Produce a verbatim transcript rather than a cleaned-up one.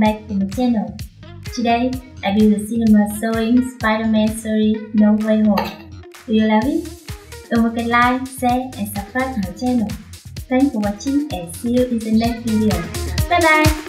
welcome back to the channel. Today, I will the cinema showing Spider-Man series No Way Home. Do you love it? Don't forget like, share and subscribe to my channel. Thanks for watching and see you in the next video. Bye bye!